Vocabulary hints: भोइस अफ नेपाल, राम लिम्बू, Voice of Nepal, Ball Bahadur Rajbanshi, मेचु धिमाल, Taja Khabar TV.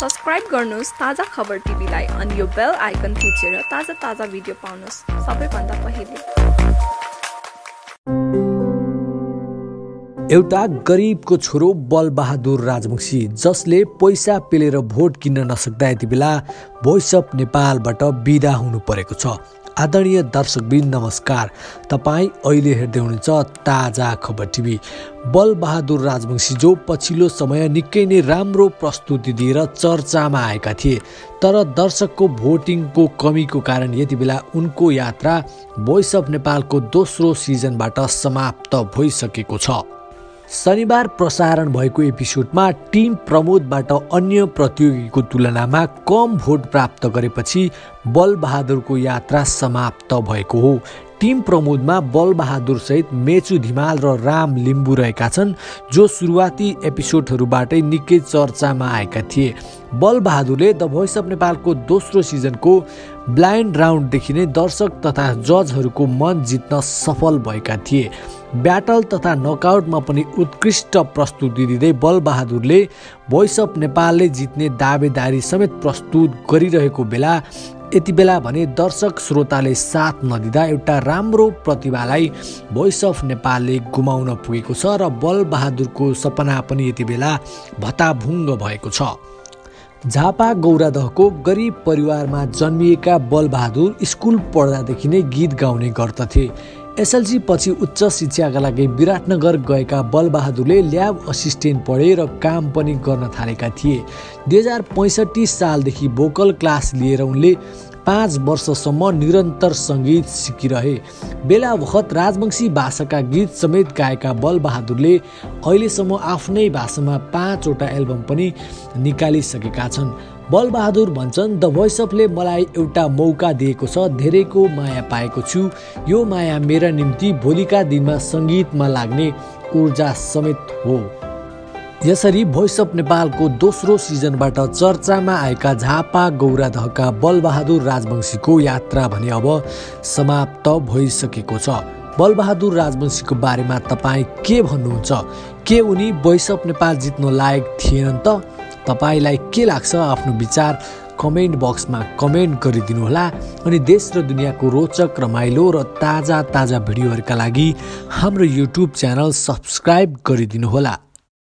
Subscribe गर्नुहोस् ताजा खबर टिभी लाई अनि यो बेल आइकन थिचेर ताजा ताजा भिडियो पाउनुहोस् सबैभन्दा पहिले। एउटा गरीबको छोरो बल बहादुर राजवंशी जसले पैसा पेलेर भोट किन्न नसक्दा यति बेला भोइस अफ नेपालबाट बिदा हुनु परेको छ। आदरणीय दर्शकवृन्द नमस्कार, तपाईँ अहिले हेर्दै हुनुहुन्छ ताजा खबर टिभी। बल बहादुर राजवंशी जो पछिल्लो समय निकै नै राम्रो प्रस्तुति दिएर चर्चामा आएका थिए, तर दर्शकको भोटिङको कमीको कारण यति बेला उनको यात्रा भोइस अफ नेपालको दोस्रो सिजनबाट समाप्त भइसकेको छ। शनिबार प्रसारण भएको एपिसोडमा टिम प्रमोदबाट अन्य प्रतियोगीको तुलनामा कम भोट प्राप्त गरेपछि बल बहादुरको यात्रा समाप्त भएको हो। टिम प्रमोदमा बल बहादुर सहित मेचु धिमाल र राम लिम्बू रहेका छन्, जो सुरुवाती एपिसोडहरूबाटै निकै चर्चामा आएका थिए। बल बहादुरले द भोइस अफ नेपालको दोस्रो सिजनको ब्लाइन्ड राउन्डदेखि नै दर्शक तथा जजहरूको मन जित्न सफल भएका थिए। ब्याटल तथा नकआउटमा पनि उत्कृष्ट प्रस्तुति दिँदै बल बहादुरले भोइस अफ नेपालले जित्ने दावेदारी समेत प्रस्तुत गरिरहेको बेला यति बेला भने दर्शक श्रोताले साथ नदिँदा एउटा राम्रो प्रतिभालाई भोइस अफ नेपालले गुमाउन पुगेको छ र बल बहादुरको सपना पनि यति बेला भताभुङ्ग भएको छ। झापा गौरादहको गरिब परिवारमा जन्मिएका बल बहादुर स्कुल पढ्दादेखि नै गीत गाउने गर्दथे। एसएलसी पछि उच्च शिक्षाका लागि विराटनगर गएका बल बहादुरले ल्याब असिस्टेन्ट पढे र काम पनि गर्न थालेका थिए। 2065 सालदेखि भोकल क्लास लिएर उनले 5 वर्षसम्म निरन्तर सङ्गीत सिकिरहे। बेला बखत राजवंशी भाषाका गीत समेत गाएका बल बहादुरले अहिलेसम्म आफ्नै भाषामा 5 वटा एल्बम पनि निकालिसकेका छन्। बल बहादुर भन्छन्, द भोइस अफले मलाई एउटा मौका दिएको छ, धेरैको माया पाएको छु, यो माया मेरा निम्ति भोलिका दिनमा सङ्गीतमा लाग्ने ऊर्जा समेत हो। यसरी भोइस अफ नेपालको दोस्रो सिजनबाट चर्चामा आएका झापा गौरादहका बल बहादुर राजवंशीको यात्रा भने अब समाप्त भइसकेको छ। बल बहादुर राजवंशीको बारेमा तपाईँ के भन्नुहुन्छ? के उनी भोइस अफ नेपाल जित्न लायक थिएनन् त? तपाईलाई के लाग्छ? आफ्नो विचार कमेन्ट बक्समा कमेन्ट गरिदिनुहोला अनि देश र दुनियाँको रोचक रमाइलो र ताजा ताजा भिडियोहरूका लागि हाम्रो युट्युब च्यानल सब्सक्राइब गरिदिनुहोला।